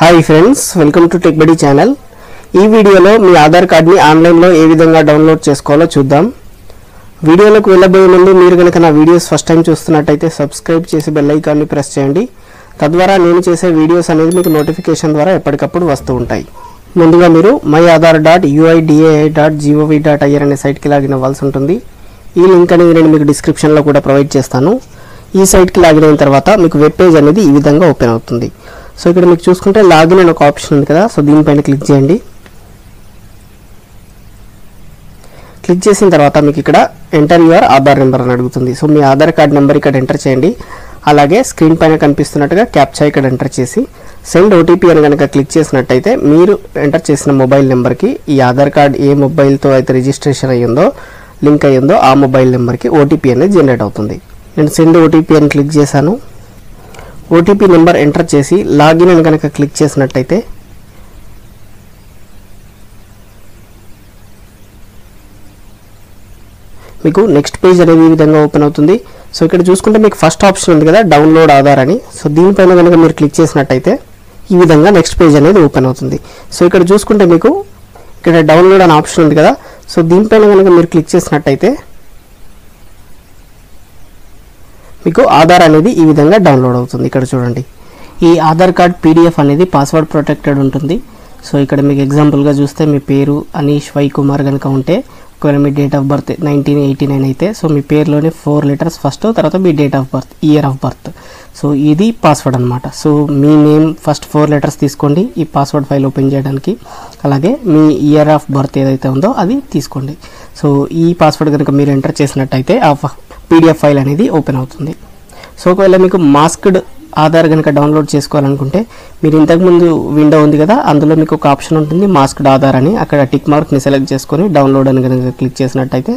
High friends welcome to tech buddy channel video में Aadhaar card नी online लो ए विधंगा डाउनलोड चेसुकोवालो चूद्दाम। वीडियोलोकी वेल्लबोये मुंदु मीरु गनुक ना वीडियोस फस्ट टाइम चूस्तुन्नट्लयिते सब्सक्राइब चेसी बेल ऐकान नी प्रेस चेयंडी। तद्वारा नेनु चेसे वीडियोस अनेदी मीकु नोटिफिकेशन द्वारा एप्पटिकप्पुडु वस्तू उंटायि। मुंदुगा मीरु myaadhaar.uidai.gov.in अने साइट की लागिन अव्वाल्सि उंटुंदी। ई लिंक अनेदी नेनु मीकु डिस्क्रिप्शन लो कूडा प्रोवाइड चेस्तानु। ई साइट की लागिन अयिन तर्वात मीकु वेब पेज अनेदी ई विधंगा ओपेन अवुतुंदी। सो इक्कड़ मीकु चूसुकुंटे लागिन अने ओक ऑप्शन उंदी कदा। सो दीनिपैन क्लिक चेयंडी। क्लिक चेसिन तर्वात मीकु इक्कड़ एंटर युवर आधार नंबर अनि अडुगुतुंदी। सो मी आधार कार्ड नंबर इक्कड़ एंटर चेयंडी। अलागे स्क्रीन पैन कनिपिस्तुन्नट्लुगा कैप्चा इक्कड़ एंटर चेसी सेंड ओटीपी अनि गनुक क्लिक चेसिनट्लयिते मीरु एंटर चेसिन मोबाइल नंबर की ई आधार कार्ड ए मोबाइल तो अयिते रिजिस्ट्रेशन अय्यिंदो लिंक अय्यिंदो आ मोबाइल नंबर की ओटीपी अनेदी जनरेट अवुतुंदी। नेनु सेंड ओटीपी अनि क्लिक चेशानु। ओटीपी नंबर एंटर चेसी लॉगिन అని గనుక క్లిక్ చేసినట్లయితే మీకు నెక్స్ట్ పేజ్ అనేది ఈ విధంగా ఓపెన్ అవుతుంది। సో ఇక్కడ చూసుకుంటే మీకు ఫస్ట్ ఆప్షన్ ఉంది కదా డౌన్లోడ్ ఆధార్ అని। సో దీనిపైన గనుక మీరు క్లిక్ చేసినట్లయితే ఈ విధంగా నెక్స్ట్ పేజ్ అనేది ఓపెన్ అవుతుంది। సో ఇక్కడ చూసుకుంటే మీకు ఇక్కడ డౌన్లోడ్ అనే ఆప్షన్ ఉంది కదా। సో దీనిపైన గనుక మీరు క్లిక్ చేసినట్లయితే మీకు ఆధార్ అనేది ఈ విధంగా డౌన్లోడ్ అవుతుంది। ఇక్కడ చూడండి ఈ ఆధార్ కార్డ్ PDF అనేది పాస్వర్డ్ ప్రొటెక్టెడ్ ఉంటుంది। సో ఇక్కడ మీకు ఎగ్జాంపుల్ గా చూస్తే మీ పేరు అనీష్ వై కుమార్ గనుక ఉంటే ఒకవేళ మీ డేట్ ఆఫ్ బర్త్ 1989 అయితే సో మీ పేరులోనే 4 లెటర్స్ ఫస్ట్ తర్వాత మీ date of birth year of birth so ఇది పాస్వర్డ్ అన్నమాట। సో మీ నేమ్ ఫస్ట్ 4 లెటర్స్ తీసుకోండి ఈ పాస్వర్డ్ ఫైల్ ఓపెన్ చేయడానికి। అలాగే మీ ఇయర్ ఆఫ్ బర్త్ ఏదైతే ఉందో అది తీసుకోండి। సో ఈ పాస్వర్డ్ గనుక మీరు ఎంటర్ చేసినట్లయితే ఆ PDF ఫైల్ అనేది ఓపెన్ అవుతుంది। సో ఒకవేళ మీకు మాస్క్డ్ ఆధార్ గనుక డౌన్లోడ్ చేసుకోవాలనుకుంటే మీరు ఇంతకు ముందు విండో ఉంది కదా అందులో మీకు ఒక ఆప్షన్ ఉంటుంది మాస్క్డ్ ఆధార్ అని। అక్కడ టిక్ మార్క్ ని సెలెక్ట్ చేసుకొని డౌన్లోడ్ అని గనుక క్లిక్ చేసినట్లయితే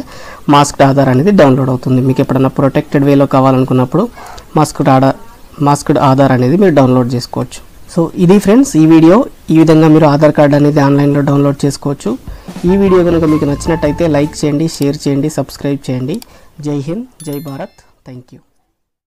మాస్క్డ్ ఆధార్ అనేది డౌన్లోడ్ అవుతుంది। మీకు ఎప్పుడైనా ప్రొటెక్టెడ్ వేలో కావాలనుకున్నప్పుడు మాస్క్డ్ ఆధార్ అనేది మీరు డౌన్లోడ్ చేసుకోవచ్చు। సో ఇది ఫ్రెండ్స్ ఈ వీడియో ఈ విధంగా మీరు ఆధార్ కార్డ్ అనేది ఆన్లైన్ లో డౌన్లోడ్ చేసుకోవచ్చు। ఈ వీడియో గనుక మీకు నచ్చినట్లయితే లైక్ చేయండి, షేర్ చేయండి, సబ్స్క్రైబ్ చేయండి। जय हिंद, जय भारत, थैंक यू।